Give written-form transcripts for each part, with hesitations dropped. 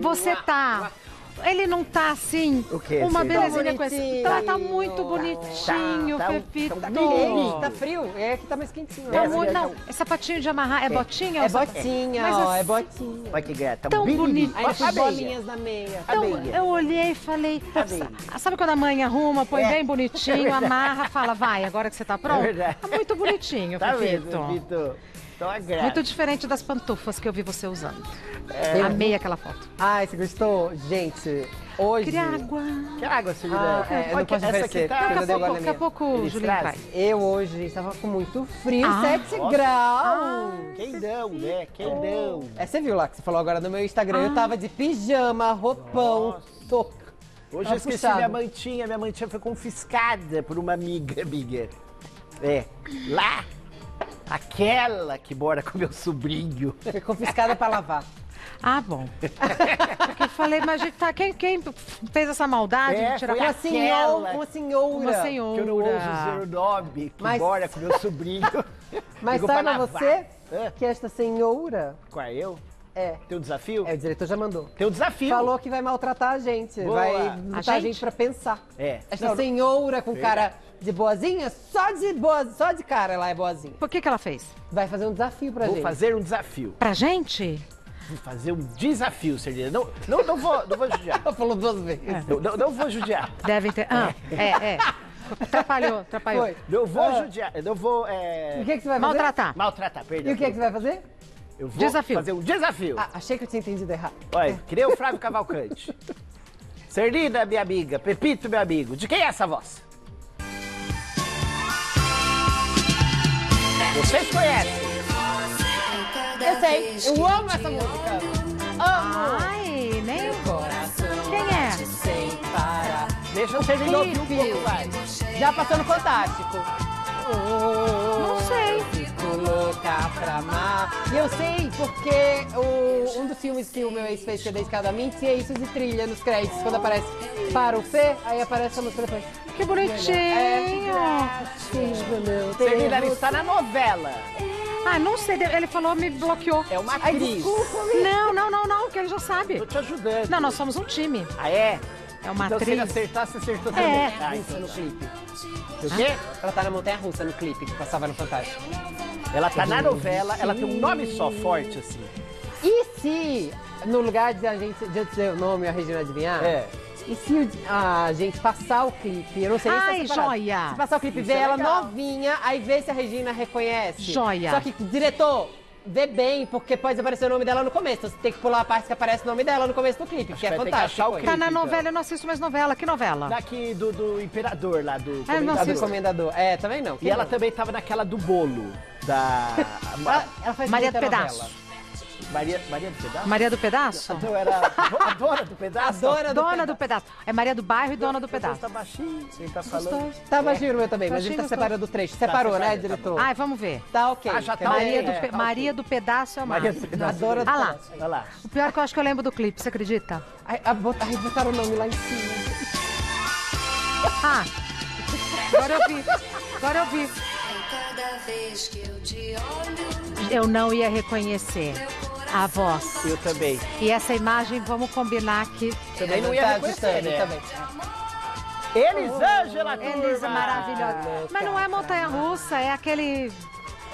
Você tá... Ele não tá assim, o que, uma belezinha com esse... Tá muito bonitinho, Pepito. Tá frio, é que tá mais quentinho. Tá, não, é sapatinho de amarrar, é botinha? É botinha, ó, assim, é botinha. Olha que gata, tão bonito. Aí as bolinhas na meia. Então, eu olhei e falei, sabe quando a mãe arruma, põe bem bonitinho, amarra, fala, vai, agora que você tá pronto? Tá muito bonitinho, Pepito. Muito diferente das pantufas que eu vi você usando. É. Amei aquela foto. Ai, você gostou? Gente, hoje... Queria água. Que água, Silvia? Eu não posso ver. Daqui a pouco, Julinho vai. Eu hoje estava com muito frio, 7 graus. Queidão, né? Queidão. É, você viu lá que você falou agora no meu Instagram. Eu tava de pijama, roupão, touca. Hoje eu esqueci minha mantinha. Minha mantinha foi confiscada por uma amiga. É, lá... Aquela que mora com meu sobrinho. Foi confiscada pra lavar. Ah, bom. Porque eu falei, mas tá, quem fez essa maldade de tirar uma senhora? Uma senhora. Uma senhora. Que eu não uso dizer o nome, que mora com meu sobrinho. Mas sabe você que esta senhora... Qual é eu? É. Teu desafio? É, o diretor já mandou. Teu desafio. Falou que vai maltratar a gente. Boa. Vai botar a gente pra pensar. É. Esta senhora com cara de boazinha, só de cara ela é boazinha. Por que ela fez? Vai fazer um desafio pra gente. Vou fazer um desafio. Pra gente? Vou fazer um desafio, Serena. Não vou judiar. Ela falou duas vezes. Não vou judiar. Devem ter... Atrapalhou. Foi. Não vou judiar. Eu não vou... O que você vai fazer? Maltratar. Maltratar, perdão. E o que você vai fazer? Eu vou fazer um desafio. Ah, achei que eu tinha entendido errado. Olha, criei o Flávio Cavalcante. Serlina, minha amiga, Pepito, meu amigo, de quem é essa voz? Vocês conhecem? Eu sei, eu amo essa música. Amo. Ai, nem o coração. Quem é? Deixa eu ser de novo um pouco mais. Já passou no Fantástico. Não sei. Louca pra amar. E eu sei porque um dos filmes que o meu ex fez, que é Dedicado a Mim, tinha isso de trilha nos créditos. Quando aparece para o Fê, aí aparece a música depois. Que bonitinho! Serlina está na novela. Ah, não sei, ele falou, me bloqueou. É uma atriz. Ai, desculpa, não, que ele já sabe. Tô te ajudando. Não, nós somos um time. Ah, é? É uma atriz. Se acertar, você acertou também. Ah, então no clipe. O quê? Ela tá na montanha-russa no clipe que passava no Fantástico. Ela tá na novela, ela tem um nome só forte, assim. E se, no lugar de a gente dizer o nome, a Regina adivinhar? É. E se a gente passar o clipe, eu não sei se tá separado. Ai, joia! Se passar o clipe, vê ela novinha, aí vê se a Regina reconhece. Joia! Só que, diretor, vê bem, porque pode aparecer o nome dela no começo. Você tem que pular a parte que aparece o nome dela no começo do clipe, que é fantástico. Tá na novela, eu não assisto mais novela. Que novela? Daqui do Imperador, lá do Comendador. É, também não. E ela também tava naquela do bolo. Ela faz Maria do Pedaço. Maria do Pedaço? Maria do Pedaço? Então era a Dona do Pedaço? Dona do Pedaço. É Maria do Bairro e Dona do Pedaço. Tá baixinho, ele tá falando. Tá baixinho o meu também, mas a gente tá separando do trecho. Separou, né, diretor? Ah, vamos ver. Tá ok. Maria do Pedaço é uma. Maria do Pedaço. Ah lá. O pior é que eu acho que eu lembro do clipe, você acredita? Aí botaram o nome lá em cima. Ah, agora eu vi. Cada vez que eu te olho, eu não ia reconhecer a voz. Eu também. E essa imagem, vamos combinar que... Também não ia reconhecer, né? Também. Elisângela Costa! Elisa, maravilhosa. Mas não é montanha-russa, é aquele...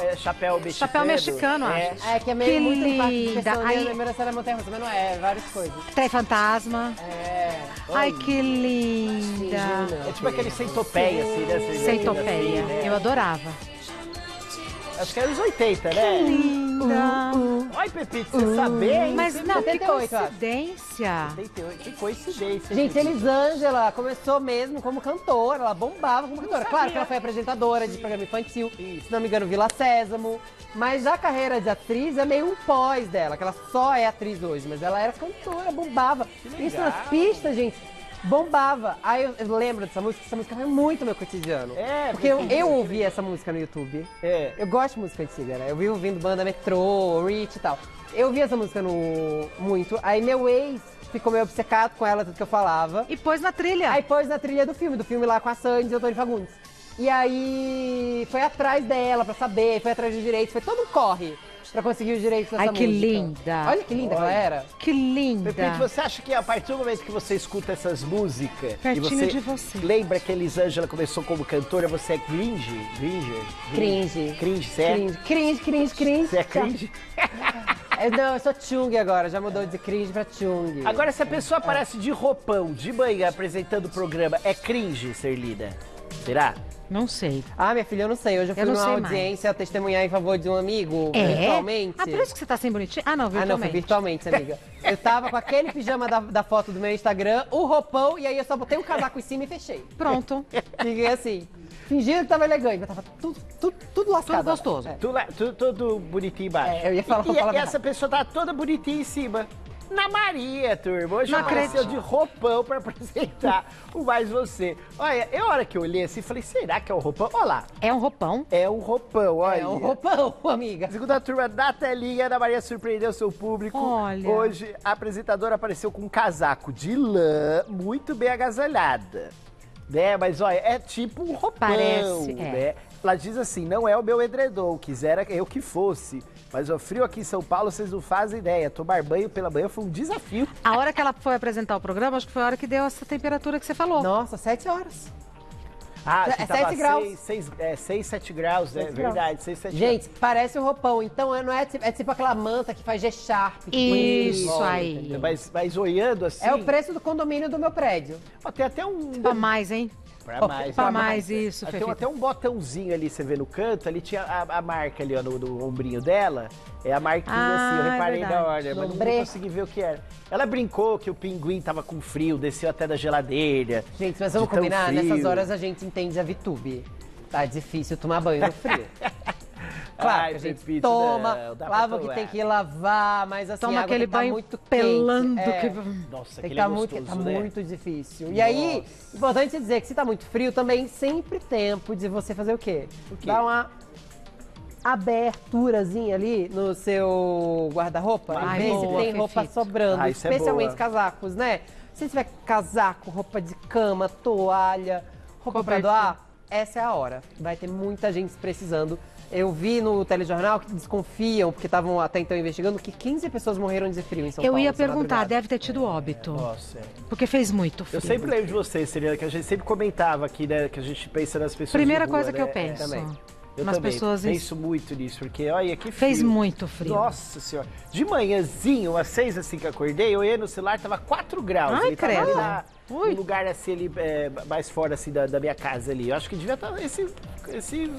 É, chapéu mexicano. Chapéu mexicano, acho. É, que é meio muito linda. Aí... Lembra se era montanha-russa, mas não é, várias coisas. Tem fantasma. É. Ai, que linda. É tipo aquele centopeia, assim, né? Centopeia, eu adorava. Acho que era os 80, né? Que linda! Olha, Pepito, você sabia, hein? Mas não, que coincidência! 78, que coincidência! Gente, Elisângela começou mesmo como cantora, ela bombava como cantora. Claro que ela foi apresentadora de programa infantil, se não me engano, Vila Sésamo. Mas a carreira de atriz é meio um pós dela, que ela só é atriz hoje, mas ela era cantora, bombava. Isso nas pistas, gente. Bombava. Aí eu lembro dessa música, essa música foi muito meu cotidiano. É, porque eu ouvi essa música no YouTube. É. Eu gosto de música antiga, né? Eu vi ouvindo banda Metrô, Rich e tal. Eu vi essa música muito. Aí meu ex ficou meio obcecado com ela, tudo que eu falava. E pôs na trilha. Aí pôs na trilha do filme lá com a Sandy e o Antônio Fagundes. E aí foi atrás dela pra saber, foi atrás de direito, foi todo um corre. pra conseguir os direitos dessa música. Ai, que linda. Olha que linda, galera. Que linda. De repente, você acha que a partir do momento que você escuta essas músicas... Pertinho de você. Lembra que a Elisângela começou como cantora, você é cringe? Cringe. Cringe, certo? Cringe. Você é cringe? Não, eu sou Chung agora, já mudou de cringe pra Chung. Agora, se a pessoa aparece de roupão, de manhã, apresentando o programa, é cringe ser lida? Será? Não sei. Ah, minha filha, eu não sei. Hoje eu fui numa audiência testemunhar em favor de um amigo, virtualmente. Ah, por isso que você tá sem bonitinho? Ah, não, virtualmente. Ah, não, foi virtualmente, amiga. Eu tava com aquele pijama da foto do meu Instagram, o roupão, e aí eu só botei um casaco em cima e fechei. Pronto. Fiquei assim. Fingindo que tava elegante, mas tava tudo lascado. Tudo gostoso. Tudo bonitinho embaixo. É, eu ia falar pra falar. E essa pessoa tava toda bonitinha em cima. Na Maria, turma, hoje apareceu de roupão pra apresentar o Mais Você. Olha, é hora que eu olhei assim e falei, será que é um roupão? Olha lá. É um roupão? É um roupão, olha. É um roupão, amiga. Segundo a turma da telinha, Ana Maria surpreendeu seu público. Olha. Hoje, a apresentadora apareceu com um casaco de lã muito bem agasalhada. Né? Mas olha, é tipo um roupão, né? Ela diz assim, não é o meu edredom, quisera eu que fosse. Mas o frio aqui em São Paulo, vocês não fazem ideia. Tomar banho pela manhã foi um desafio. A hora que ela foi apresentar o programa, acho que foi a hora que deu essa temperatura que você falou. Nossa, 7 horas. Ah, é 7 graus. 6, 7 graus, é verdade. 6, 7 graus. Gente, parece um roupão. Então, não é, é tipo aquela manta que faz G-Sharp. Isso aí. Mas olhando assim... É o preço do condomínio do meu prédio. Ó, tem até um... A mais, hein? Pra mais, isso, Fefita. Tem até um botãozinho ali, você vê no canto, ali tinha a marca ali, ó, no ombrinho dela. É a marquinha assim, eu reparei na hora, mas não consegui ver o que era. Ela brincou que o pinguim tava com frio, desceu até da geladeira. Gente, mas vamos combinar, nessas horas a gente entende a VTube. Tá difícil tomar banho no frio. Claro, ai, que a gente Pepito, toma, não, lava o que tem que lavar, mas assim, toma aquele banho muito pelando. Nossa, aquele é gostoso, né? Tá muito difícil. E aí, importante dizer que se tá muito frio, também sempre tempo de você fazer o quê? Dá uma aberturazinha ali no seu guarda-roupa, e ver se tem roupa sobrando, especialmente casacos, né? Se tiver casaco, roupa de cama, toalha, roupa pra doar, essa é a hora. Vai ter muita gente precisando. Eu vi no telejornal que desconfiam, porque estavam até então investigando, que 15 pessoas morreram de frio em São Paulo. Eu ia perguntar, deve ter tido óbito. Nossa. Porque fez muito frio. Eu sempre lembro de vocês, Serena, que a gente sempre comentava aqui, né, que a gente pensa nas pessoas. Primeira coisa que eu penso. Eu também penso muito nisso, porque olha que frio. Fez muito frio. Nossa senhora. De manhãzinho, às 6 assim que acordei, eu ia no celular, tava 4 graus. Ai, credo. Um lugar assim, ali, mais fora assim, da minha casa ali. Eu acho que devia estar esse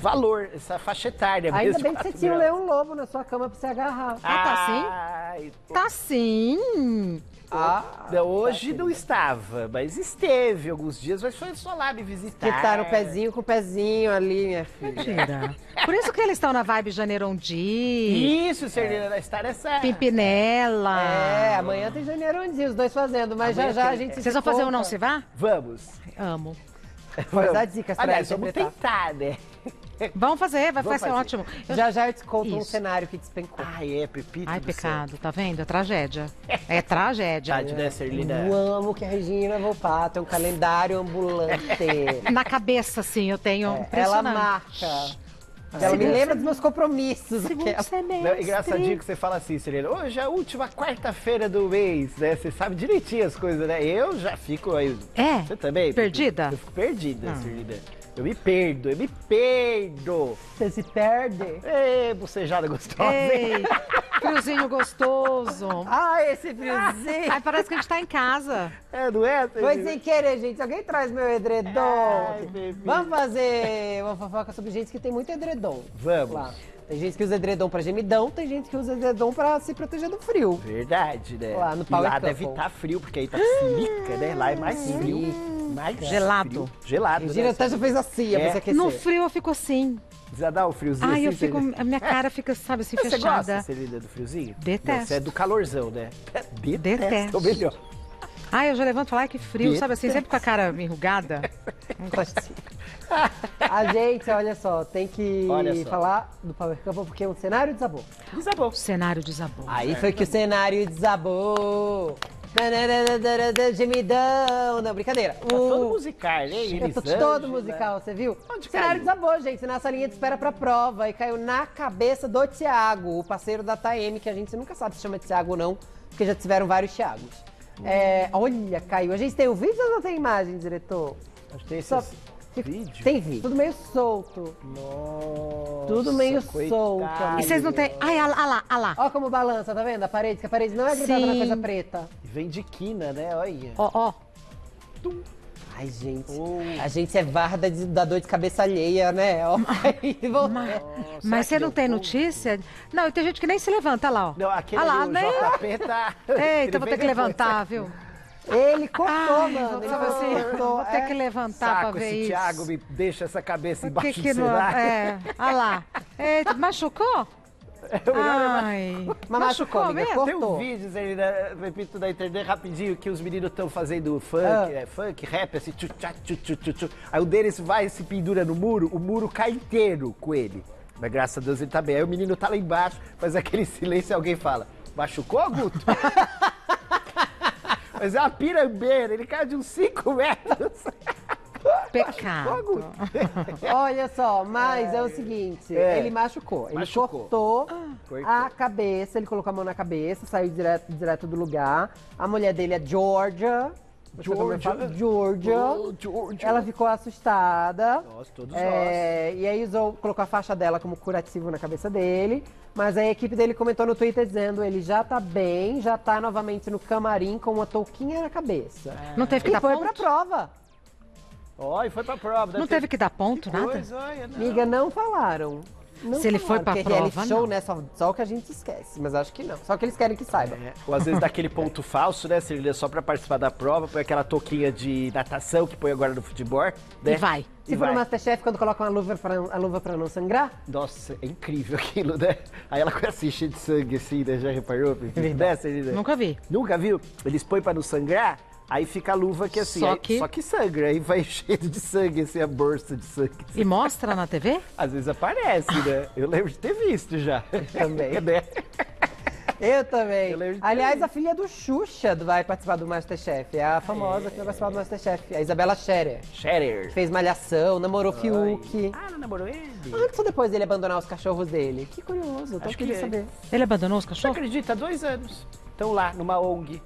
valor, essa faixa etária. Ainda bem que você tinha o Leão Lobo na sua cama pra você agarrar. Ah, tá sim? Tá sim! Ah, hoje não estava, mas esteve alguns dias, mas foi só lá me visitar. Quitaram o pezinho com o pezinho ali, minha filha. Mentira. Por isso que eles estão na vibe Janeiro Ondi. Isso, Serena, vai estar nessa... Pimpinela. É, amanhã tem Janeiro Ondi, os dois fazendo, mas amanhã já a gente... Vocês vão fazer ou não se vá? Vamos. Amo. Vamos dar dicas pra interpretar. Vamos tentar, né? Vamos fazer, vai ser ótimo. Já eu te conto um cenário que despencou. Ai, Pepito. Ai, pecado, tá vendo? É tragédia. É tragédia. Eu amo que a Regina Volpato é um calendário ambulante. Na cabeça, sim, eu tenho ela marca. Ela me lembra dos meus compromissos. Segundo semestre. É engraçadinho que você fala assim, Serena, hoje é a última quarta-feira do mês, né? Você sabe direitinho as coisas, né? Eu já fico aí. É? Você também? Perdida? Eu fico perdida, Serena. Eu me perdo. Você se perde? Ei, bucejada gostosa. Ei, friozinho gostoso. Ai, esse friozinho. Ai, parece que a gente tá em casa. É, não é? Foi sem querer, gente. Alguém traz meu edredom. Ai, vamos fazer uma fofoca sobre gente que tem muito edredom. Vamos. Lá. Tem gente que usa edredom pra gemidão, tem gente que usa edredom pra se proteger do frio. Verdade, né? Lá no Power Couple. Lá deve estar frio, porque aí tá silica, né? Lá é mais frio. Gelado. Gelado, Regina, né? Até já fez assim, pra se aquecer. No frio eu fico assim. Precisa dar um friozinho assim? Ai, eu fico... A minha cara fica, sabe, assim, fechada. Você gosta, Celina, do friozinho? Detesto. Você é do calorzão, né? Detesto. Ou melhor. Ai, eu já levanto e falo, ai, que frio, sabe assim, sempre com a cara enrugada. Não gosto assim. A gente, olha só, tem que falar do Power Couple, porque é um cenário desabou. Desabou. Cenário desabou. Aí foi que o cenário desabou. Gemidão. Não, brincadeira. Tá todo musical, hein? Eu tô todo musical, você viu? Onde cenário desabou, gente. Na salinha de espera pra prova. E caiu na cabeça do Thiago, o parceiro da Taeme, que a gente nunca sabe se chama de Thiago ou não, porque já tiveram vários Thiagos. É, olha, caiu. A gente tem o vídeo ou não tem imagem, diretor? Acho que tem só... vídeo. Tem vídeo. Tudo meio solto. Nossa, tudo meio solto. E vocês não tem... Ai, olha lá. Ó como balança, tá vendo? A parede, que a parede não é grudada na coisa preta. Vem de quina, né? Olha. Ó. Tum. Ai, gente, a gente é varda da dor de cabeça alheia, né? Ó, mas você não tem notícia? Não, tem gente que nem se levanta lá, ó. Não, aquele JP tá... Eita, vou ter que levantar, viu? Ele cortou, mano. Vou ter que levantar pra ver isso. Thiago me deixa essa cabeça embaixo do cenário. É, olha lá. Eita, machucou? Ai, mas machucou, amiga, cortou. Tem um vídeo, repito, da internet rapidinho, que os meninos estão fazendo funk, rap, assim, tchu. Aí um deles vai e se pendura no muro, o muro cai inteiro com ele. Mas graças a Deus ele tá bem. Aí o menino tá lá embaixo, faz aquele silêncio e alguém fala, machucou, Guto? Mas é uma pirambeira, ele cai de uns 5 metros. Pecado. Olha só, mas é o seguinte, ele machucou. Ele cortou a cabeça, ele colocou a mão na cabeça, saiu direto do lugar. A mulher dele é Georgia. Georgia. Ela ficou assustada. Nossa, todos nós. E aí colocou a faixa dela como curativo na cabeça dele. Mas aí a equipe dele comentou no Twitter dizendo ele já tá bem, já tá novamente no camarim com uma touquinha na cabeça. É. Não teve que dar ponto? E foi pra prova. Ó, e foi pra prova. Não teve que dar ponto, nada? Amiga, não falaram. Se ele foi pra prova, reality show, né? Só o que a gente esquece, mas acho que não. Só que eles querem que saiba. É. Ou às vezes dá aquele ponto falso, né? Se ele é só pra participar da prova, põe aquela touquinha de natação que põe agora no futebol, né? E vai. Se for no Masterchef, quando coloca uma luva pra não sangrar? Nossa, é incrível aquilo, né? Aí ela começa a se encher de sangue assim, né? Já reparou? Nunca vi. Nunca viu? Eles põem pra não sangrar? Aí fica a luva que assim, só que sangra, aí vai cheio de sangue, assim, a bolsa de sangue. Assim. E mostra na TV? Às vezes aparece, né? Eu lembro de ter visto já. Eu também. Né? Eu também. Aliás, a filha do Xuxa vai participar do Masterchef. É a famosa que vai participar do Masterchef. A Isabela Scherer. Scherer. Fez Malhação, namorou Fiuki. Ah, não namorou ele? Ah, que só depois dele abandonar os cachorros dele. Que curioso, eu tô querendo saber. Ele abandonou os cachorros? Você acredita? Há 2 anos. Estão lá, numa ONG.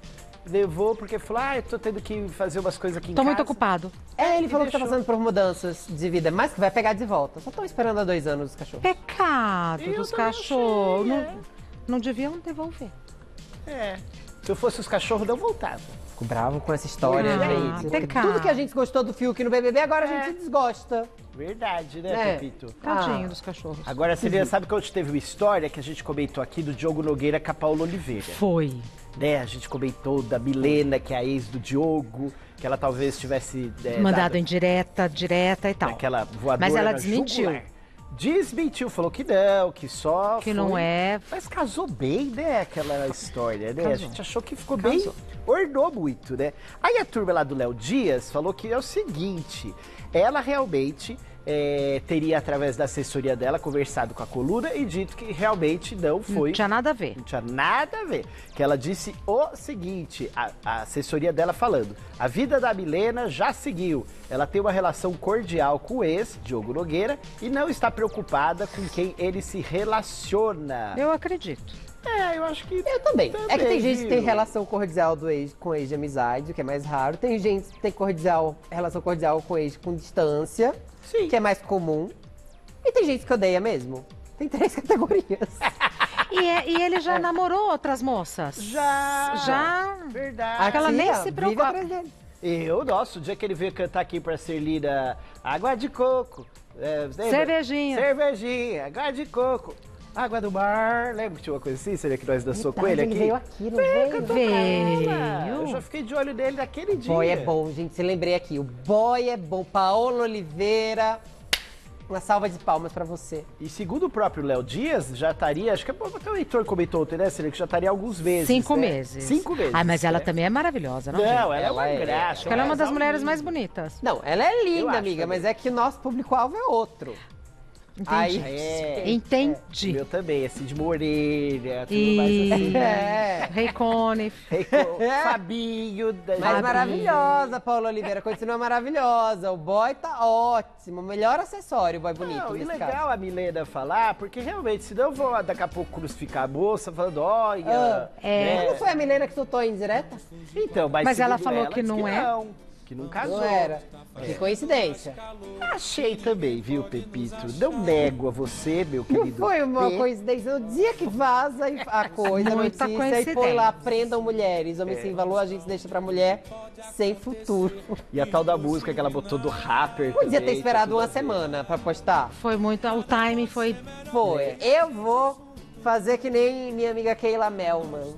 Levou porque falou, eu tô tendo que fazer umas coisas aqui em casa. Tô muito ocupado. É, ele falou que tá passando por mudanças de vida, mas que vai pegar de volta. Só estão esperando há 2 anos os cachorros. Pecado dos cachorros. Não deviam devolver. É. Se eu fosse os cachorros, não voltava. Fico bravo com essa história, gente. Pecado. Tudo que a gente gostou do Fiuk no BBB, agora a gente desgosta. Verdade, né, Pepito? Tadinho dos cachorros. Agora, você sabe que hoje teve uma história que a gente comentou aqui do Diogo Nogueira com a Paolla Oliveira. Foi. Né, a gente comentou da Milena, que é a ex do Diogo, que ela talvez tivesse... mandado em direta e tal. Aquela voadora. Mas ela desmentiu. Jugular. Desmentiu, falou que não, que só... Que foi... não é... Mas casou bem, né, aquela história, né? Casou. A gente achou que ficou bem... Ornou muito, né? Aí a turma lá do Léo Dias falou que é o seguinte, ela realmente... teria, através da assessoria dela, conversado com a coluna e dito que realmente não foi... Não tinha nada a ver. Não tinha nada a ver. Que ela disse o seguinte, a assessoria dela falando, a vida da Milena já seguiu. Ela tem uma relação cordial com o ex, Diogo Nogueira, e não está preocupada com quem ele se relaciona. Eu acredito. Eu acho que... Eu também. É que tem gente que tem relação cordial com ex de amizade, o que é mais raro. Tem gente que tem relação cordial com ex com distância, sim, que é mais comum. E tem gente que odeia mesmo. Tem 3 categorias. E ele já namorou outras moças? Já. Verdade. Acho que ela nem se preocupa. O dia que ele veio cantar aqui pra Serlina, água de coco. Cervejinha, água de coco. Água do mar, lembra que tinha uma coisa assim? Seria que nós dançou com ele aqui? Ele veio aqui, não veio? Veio. Eu já fiquei de olho nele naquele dia. O boy é bom, gente. Se lembrei aqui. O boy é bom. Paolla Oliveira, uma salva de palmas pra você. E segundo o próprio Léo Dias, já estaria, acho que até o Heitor comentou ontem, né? Seria que já estaria há alguns meses. 5 meses. 5 meses. Ah, mas ela também é maravilhosa, não? Não, ela é uma graça. Acho que ela é uma das mulheres mais bonitas. Não, ela é linda, amiga, mas é que o nosso público-alvo é outro. Entendi. Entendi. Eu também, assim, de Moreira, tudo mais assim. É. Reicone. Fabinho. Mas maravilhosa, Paolla Oliveira, continua maravilhosa. O boy tá ótimo, melhor acessório, o boy bonito. Não, e legal caso. A Milena falar, porque realmente, senão eu vou daqui a pouco crucificar a moça, falando, olha... Não foi a Milena que soltou em direta? Então, mas ela falou ela, que não é? Que não casou. Não era. Que coincidência. Achei também, viu, Pepito? Não nego a você, meu querido. Não foi uma coincidência. No dia que vaza a coisa, muita notícia, e põe lá, prendam mulheres. Homem sem valor, a gente deixa pra mulher sem futuro. E a tal da música que ela botou do rapper. Podia ter esperado uma semana pra postar. Foi muito, o timing foi... Foi. Eu vou fazer que nem minha amiga Keila Melman,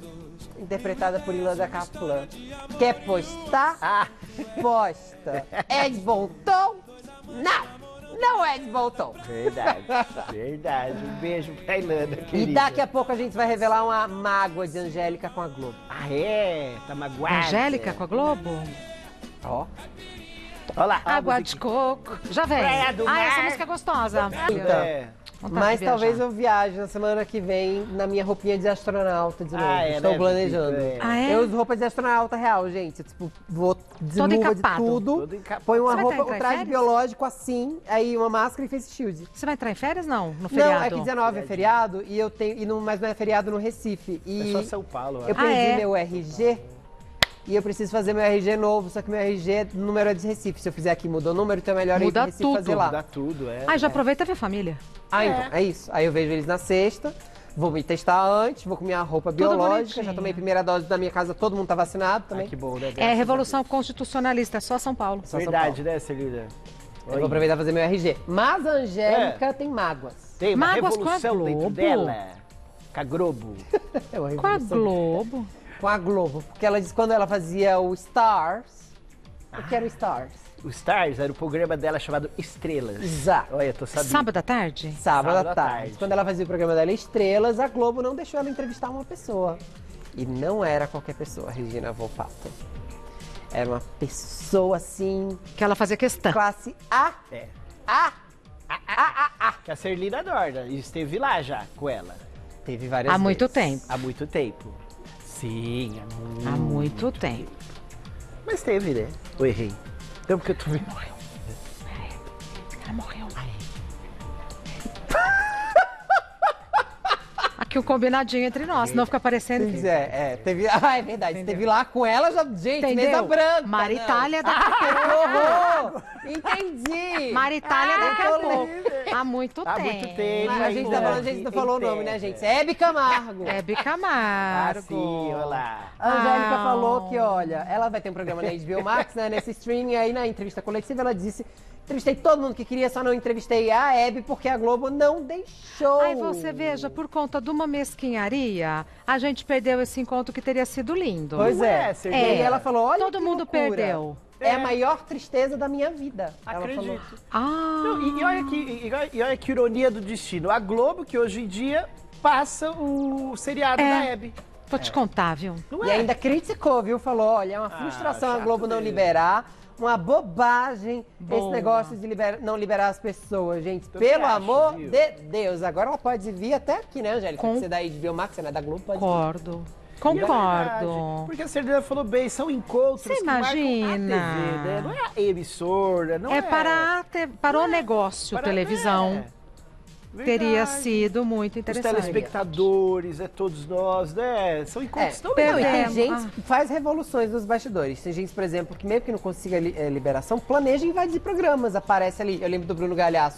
interpretada por Ilana Kaplan. Quer postar? Posta. Ed voltou? Não! Não, Ed voltou. Verdade, verdade. Um beijo pra Ilana, querida. E daqui a pouco a gente vai revelar uma mágoa de Angélica com a Globo. Ah, é? Tá magoada. Angélica com a Globo? Ó. Olha lá. Água de coco. Já vem. Essa música é gostosa. Então. É. Mas talvez eu viaje na semana que vem na minha roupinha de astronauta de novo. Estou planejando. Eu uso roupa de astronauta real, gente. Tipo, vou desnuda de tudo. Põe uma roupa, um traje biológico assim, aí uma máscara e face shield. Você vai entrar em férias, não? No feriado? Não, é que 19 é feriado, e eu tenho, mas não é feriado no Recife. É só São Paulo. Eu perdi meu RG. E eu preciso fazer meu RG novo, só que meu RG número é de Recife. Se eu fizer aqui, mudou o número, então é melhor ir de Recife fazer lá. Muda tudo, já aproveita e vê a família. Então, é isso. Aí eu vejo eles na sexta, vou me testar antes, vou com minha roupa biológica. Já tomei primeira dose da minha casa, todo mundo tá vacinado também. Que bom, né? É revolução constitucionalista, é só São Paulo. Verdade, né, Celina? Eu vou aproveitar e fazer meu RG. Mas a Angélica tem mágoas. Tem uma revolução dentro dela. Com a Globo. Com a Globo. Com a Globo, porque ela disse que quando ela fazia o Stars, o que era o Stars? O Stars era o programa dela chamado Estrelas. Exato. Olha, tô sabendo. Sábado à tarde? Sábado à tarde. Quando ela fazia o programa dela Estrelas, a Globo não deixou ela entrevistar uma pessoa. E não era qualquer pessoa, Regina Volpato. Era uma pessoa assim... Que ela fazia questão. Classe A. Que a Celina adora. Esteve lá já com ela. Teve várias vezes. Há muito tempo. Há muito tempo. Sim, há muito tempo. Mas teve, né? Eu errei. Então, porque eu tô vendo. Morreu. Ela morreu. Aqui um combinadinho entre nós, senão fica parecendo. Pois que... teve. Ah, é verdade. Entendeu? Teve lá com ela, já. Gente, mesa branca. Maritália da. Entendi. Maritália daqui a pouco. Há muito tempo. Há muito tempo. A gente tá falando, a gente não falou o nome, né, gente? Hebe Camargo. Hebe Camargo. Ah, sim, olha lá. A Angélica falou que, olha, ela vai ter um programa na HBO Max, né, nesse streaming, aí na entrevista coletiva ela disse... Entrevistei todo mundo que queria, só não entrevistei a Hebe, porque a Globo não deixou. Aí você veja, por conta de uma mesquinharia, a gente perdeu esse encontro que teria sido lindo. Pois é, Serginha. E ela falou, olha, todo mundo perdeu. É a maior tristeza da minha vida. Acredito. E olha que ironia do destino. A Globo, que hoje em dia passa o seriado da Hebe. Vou te contar, viu? E ainda criticou, viu? Falou, olha, é uma frustração a Globo não liberar. Uma bobagem esse negócio de não liberar as pessoas, gente. Pelo amor de Deus. Agora ela pode vir até aqui, né, Angélica? Você é da HBO Max, você não é da Globo, pode vir. Concordo. Porque a Celina falou bem, são encontros que marcam a TV, né? Não é a emissora, não é... para o negócio, televisão. Teria sido muito interessante. Os telespectadores, todos nós, né? São encontros tão legais. Tem gente que faz revoluções nos bastidores. Tem gente, por exemplo, que mesmo que não consiga liberação, planeja invadir programas. Aparece ali, eu lembro do Bruno Galhardo,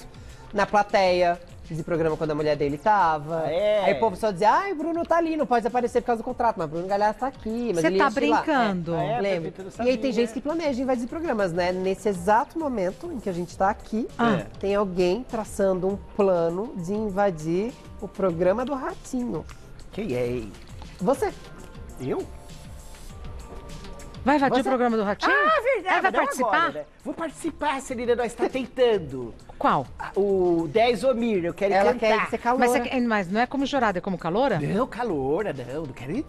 na plateia de programa quando a mulher dele tava. Aí o povo só dizia, ai, o Bruno tá ali, não pode aparecer por causa do contrato, mas o Bruno Galhardo tá aqui. Você tá brincando. Lembro. E aí tem gente que planeja invadir programas, né? Nesse exato momento em que a gente tá aqui, tem alguém traçando um plano de invadir o programa do Ratinho. Quem é? Você. Eu? Vai invadir o programa do Ratinho? Ah, verdade. Ela vai participar? Agora, né? Vou participar, Celina, nós está tentando. Qual? O 10 Omir, eu quero cantar. Ela quer ser caloura. Mas não é como jurada, é como caloura? Não, caloura, não quero ir.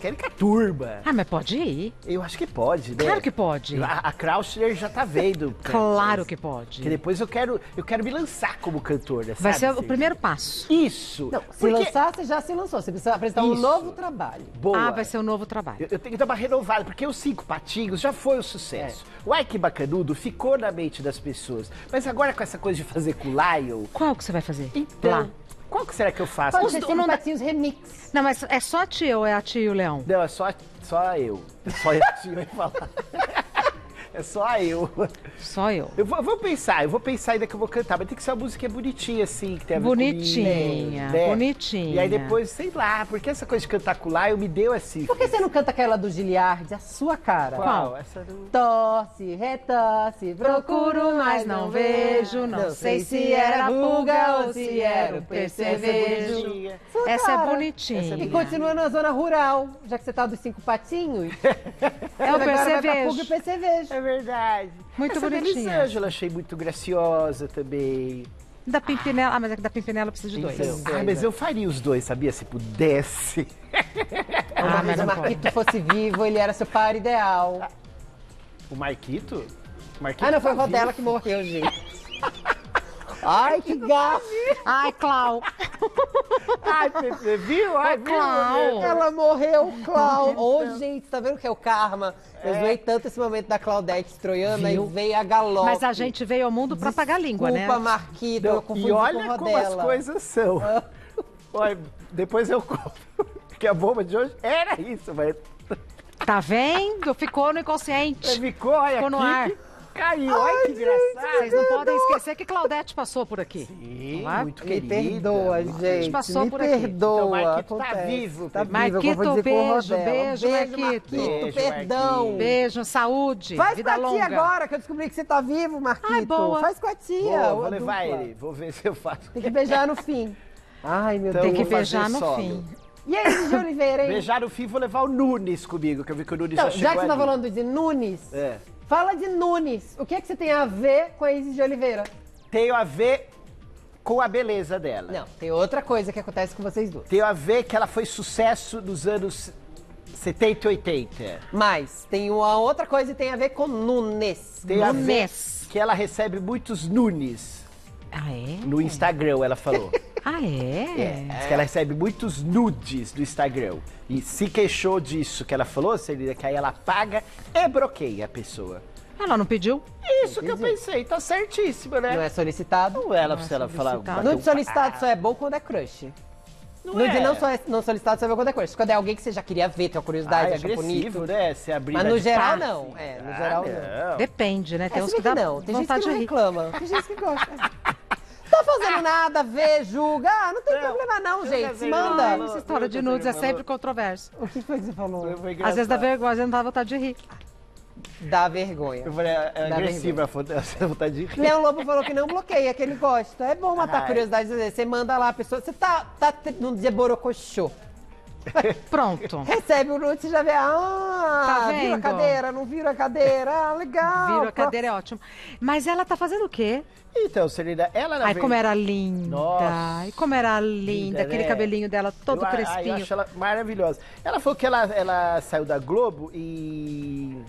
Caricaturba. Ah, mas pode ir. Eu acho que pode, né? Claro que pode. A Crouchler já tá vendo. Claro que pode. Que depois eu quero me lançar como cantora, sabe? Vai ser o primeiro passo. Isso. Não, se lançar, você já se lançou. Você precisa apresentar um novo trabalho. Boa. Ah, vai ser um novo trabalho. Eu tenho que dar uma renovada, porque os 5 Patinhos já foi um sucesso. É. O Ai Que Bacanudo ficou na mente das pessoas. Mas agora com essa coisa de fazer com o Lyle... Qual que você vai fazer? Então... Lá. Qual que será que eu faço? Pode ser o Cinco Patinhos Remix. Não, mas é só a tia ou é a tia e o Leão? Não, é só eu. Só a tia vai falar. É só eu. Só eu. Eu vou pensar ainda que eu vou cantar, mas tem que ser uma música bonitinha, assim, que tem a ver bonitinha, né? Bonitinha. E aí depois, sei lá, porque essa coisa de cantar com lá, eu me deu assim. Por que você não canta aquela do Giliard, a sua cara? Qual? Essa do... Tosse, retosse, procuro, mas não vejo, não sei se era pulga ou se era o percevejo. Essa é bonitinha. E continua na zona rural, já que você tá dos 5 Patinhos. É o percevejo. É verdade. Muito bonitinha. Essa da Elisângela achei muito graciosa também. Da Pimpinela, mas é que da Pimpinela precisa de 2. Então, mas eu faria os 2, sabia? Se pudesse. Mas se o Marquito fosse vivo, ele era seu par ideal. Ah, o Marquito? Não, foi o avô dela que morreu, gente. Ai, que gato! Ai, Clau! Ai, você viu? Ai, Clau! Ela morreu, Clau! Ô, gente, tá vendo que é o karma? Eu zoei tanto esse momento da Claudete Troiana e veio a galope. Mas a gente veio ao mundo pra pagar a língua, né? Desculpa, Marquito, eu confundi com a rodela. E olha como as coisas são. Olha, depois eu conto, porque a bomba de hoje era isso, mas... Tá vendo? Ficou no inconsciente. Ficou, olha, ficou no ar. Caiu. Ai, que engraçado. Vocês não podem esquecer que Claudete passou por aqui. Sim, olá, muito querida. Me perdoa, gente. Passou me por perdoa. Aqui. Então, Marquito tá vivo. Tá Marquito, beijo, Marquito. Marquito, perdão. Beijo, saúde, faz vida longa. Faz com a tia agora, que eu descobri que você tá vivo, Marquito. Ai, boa. Faz com a tia. Boa, vou levar ele, vou ver se eu faço. Tem que beijar no fim. Ai, meu Deus. Tem que beijar no fim. E aí, Isis de Oliveira, hein? Beijar no fim, vou levar o Nunes comigo, que eu vi que o Nunes já chegou. Já que você tá falando de Nunes... Fala de Nunes. O que é que você tem a ver com a Isis de Oliveira? Tenho a ver com a beleza dela. Não, tem outra coisa que acontece com vocês dois. Tenho a ver que ela foi sucesso nos anos 70 e 80. Mas tem uma outra coisa que tem a ver com Nunes. Tem a ver que ela recebe muitos Nunes. Ah, é? No Instagram, ela falou. Ah, é? Diz que ela recebe muitos nudes do Instagram. E se queixou disso que ela falou, seria que aí ela paga e bloqueia a pessoa. Ela não pediu? Isso não que pediu. Eu pensei, tá certíssimo, né? Não é solicitado. Não, ela precisa falar. Nude solicitado só é bom quando é crush. Nude não solicitado só é bom quando é crush. Quando é alguém que você já queria ver, tem uma curiosidade, acha bonito. Né? Se abrir. Mas no geral não. É, no geral não. Depende, né? Tem uns que dá não. Tem gente que não reclama. Tem gente que gosta. Não tô fazendo nada, vê, julga. Não tem problema não, gente. Se manda. Essa história de nudes é sempre controversa. O que foi que você falou? Às vezes dá vergonha, às vezes não dá vontade de rir. Dá vergonha. Eu falei, é agressiva a vontade de rir. Leão Lobo falou que não bloqueia, que ele gosta. É bom matar a curiosidade. Você manda lá a pessoa, você tá num dia borocochô. Pronto. Recebe o nude, você já vê. Tá vendo? Vira a cadeira, não vira a cadeira. Ah, legal. Vira a cadeira, é ótimo. Mas ela tá fazendo o quê? Então, Celina, ela... Ai, como era linda. Nossa. Ai, como era linda. Aquele cabelinho dela todo crespinho. Eu acho ela maravilhosa. Ela falou que ela saiu da Globo e...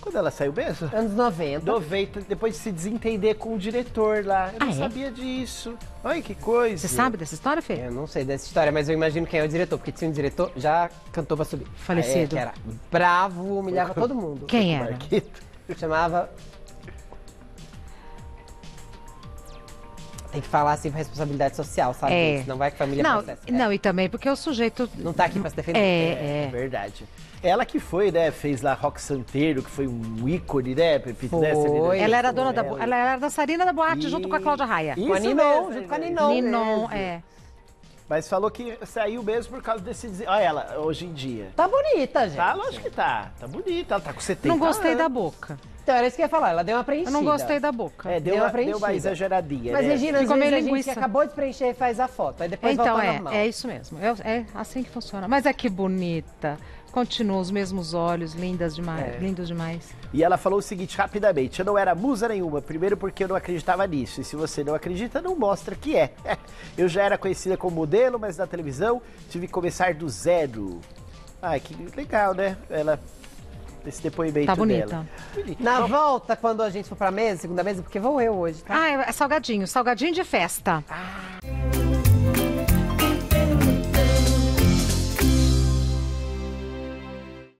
Quando ela saiu mesmo? Anos 90. 90, depois de se desentender com o diretor lá. Eu não sabia disso. Olha que coisa. Você sabe dessa história, Fê? Eu não sei dessa história, mas eu imagino quem é o diretor. Porque tinha um diretor, já cantou pra subir. Falecido. Que era bravo, humilhava todo mundo. Quem era? Marquito. Chamava... Tem que falar assim com responsabilidade social, sabe? Senão vai que a família processa. Não, e também porque o sujeito... Não tá aqui pra se defender. É verdade. Ela que foi, né? Fez lá Roque Santeiro, que foi um ícone, né? Ela era dona da... Ela era dançarina da boate junto com a Cláudia Raia. Com a Ninon, junto com a Ninon. Ninon, Mas falou que saiu mesmo por causa desse... Olha ela, hoje em dia. Tá bonita, gente. Tá, lógico que tá. Tá bonita, ela tá com 70 anos. Não gostei da boca. Então, era isso que eu ia falar, ela deu uma preenchida. Eu não gostei da boca. Deu uma exageradinha. Mas, né? Regina, às vezes a gente acabou de preencher e faz a foto, aí depois volta ao normal. É isso mesmo, é assim que funciona. Mas é que bonita, continua os mesmos olhos, lindas demais, lindos demais. E ela falou o seguinte, rapidamente, eu não era musa nenhuma, primeiro porque eu não acreditava nisso, e se você não acredita, não mostra que é. Eu já era conhecida como modelo, mas na televisão tive que começar do zero. Ai, que legal, né? Ela... Esse depoimento tá bonita. Dela. Na volta, quando a gente for pra mesa, segunda mesa, porque vou eu hoje, tá? Ah, é salgadinho de festa. Ah.